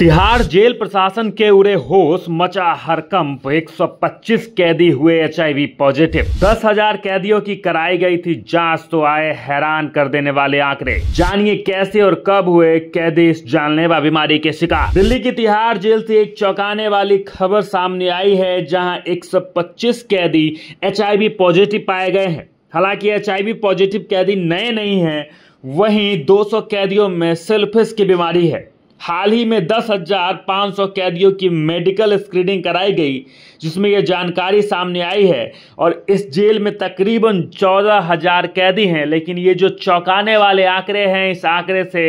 Tihar jail प्रशासन के उड़े होश, मचा हड़कंप। 125 कैदी हुए HIV पॉजिटिव। 10,000 कैदियों की कराई गई थी जांच, तो आए हैरान कर देने वाले आंकड़े। जानिए कैसे और कब हुए कैदी इस जानलेवा बीमारी के शिकार। दिल्ली की तिहाड़ जेल से एक चौंकाने वाली खबर सामने आई है, जहां 125 कैदी HIV पॉजिटिव पाए गए हैं। हालांकि HIV पॉजिटिव कैदी नए नहीं है, वहीं 200 कैदियों में सिफिलिस की बीमारी है। हाल ही में 10,500 कैदियों की मेडिकल स्क्रीनिंग कराई गई, जिसमें यह जानकारी सामने आई है। और इस जेल में तकरीबन 14,000 कैदी हैं, लेकिन ये जो चौंकाने वाले आंकड़े हैं, इस आंकड़े से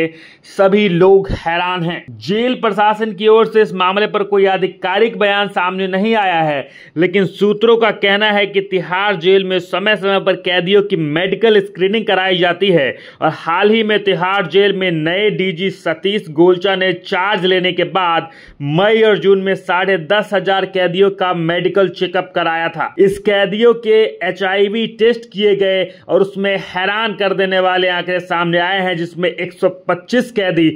सभी लोग हैरान हैं। जेल प्रशासन की ओर से इस मामले पर कोई आधिकारिक बयान सामने नहीं आया है, लेकिन सूत्रों का कहना है कि तिहाड़ जेल में समय समय पर कैदियों की मेडिकल स्क्रीनिंग कराई जाती है। और हाल ही में तिहाड़ जेल में नए DG सतीश गोलचा ने चार्ज लेने के बाद मई और जून में 10,500 कैदियों का मेडिकल चेकअप कराया था। इस कैदियों के HIV टेस्ट किए गए और उसमें हैरान कर देने वाले आंकड़े सामने आए हैं, जिसमें 125 कैदी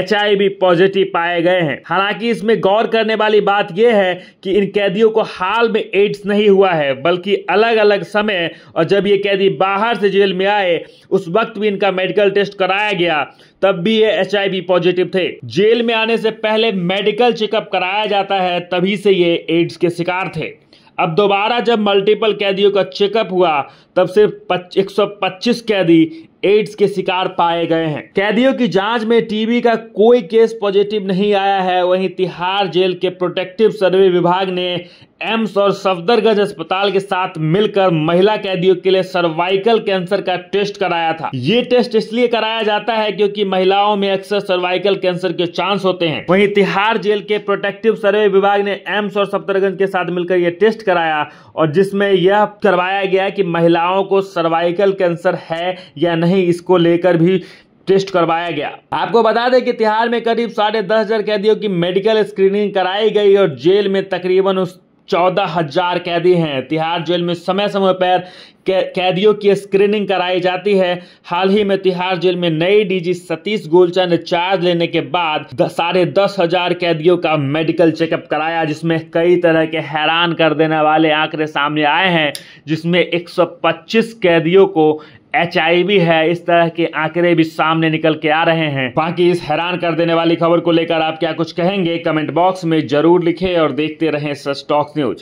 HIV पॉजिटिव पाए गए हैं। हालांकि इसमें गौर करने वाली बात यह है कि इन कैदियों को हाल में एड्स नहीं हुआ है, बल्कि अलग अलग समय और जब ये कैदी बाहर से जेल में आए, उस वक्त भी इनका मेडिकल टेस्ट कराया गया, तब भी ये HIV पॉजिटिव थे। जेल में आने से पहले मेडिकल चेकअप कराया जाता है, तभी से ये एड्स के शिकार थे। अब दोबारा जब मल्टीपल कैदियों का चेकअप हुआ, तब सिर्फ 125 कैदी एड्स के शिकार पाए गए हैं। कैदियों की जांच में TB का कोई केस पॉजिटिव नहीं आया है। वहीं तिहाड़ जेल के प्रोटेक्टिव सर्वे विभाग ने एम्स और सफदरगंज अस्पताल के साथ मिलकर महिला कैदियों के लिए सर्वाइकल कैंसर का टेस्ट कराया था। ये टेस्ट इसलिए कराया जाता है क्योंकि महिलाओं में अक्सर सर्वाइकल कैंसर के चांस होते हैं। वहीं तिहाड़ जेल के प्रोटेक्टिव सर्वे विभाग ने एम्स और सफदरगंज के साथ मिलकर यह टेस्ट कराया, और जिसमें यह करवाया गया कि महिलाओं को सर्वाइकल कैंसर है या नहीं, इसको लेकर भी टेस्ट करवाया गया। आपको बता दें कि तिहाड़ में करीब 10,500 कैदियों की मेडिकल स्क्रीनिंग कराई गई और जेल में तकरीबन 14,000 कैदी हैं। तिहाड़ जेल में समय समय पर कैदियों की स्क्रीनिंग कराई जाती है। हाल ही में तिहाड़ जेल में नए DG सतीश गोलचा ने चार्ज लेने के बाद 10,500 कैदियों का मेडिकल चेकअप कराया, जिसमें कई तरह के हैरान कर देने वाले आंकड़े सामने आए हैं, जिसमें 125 कैदियों को HIV है। इस तरह के आंकड़े भी सामने निकल के आ रहे हैं। बाकी इस हैरान कर देने वाली खबर को लेकर आप क्या कुछ कहेंगे, कमेंट बॉक्स में जरूर लिखें और देखते रहें सच टॉक न्यूज।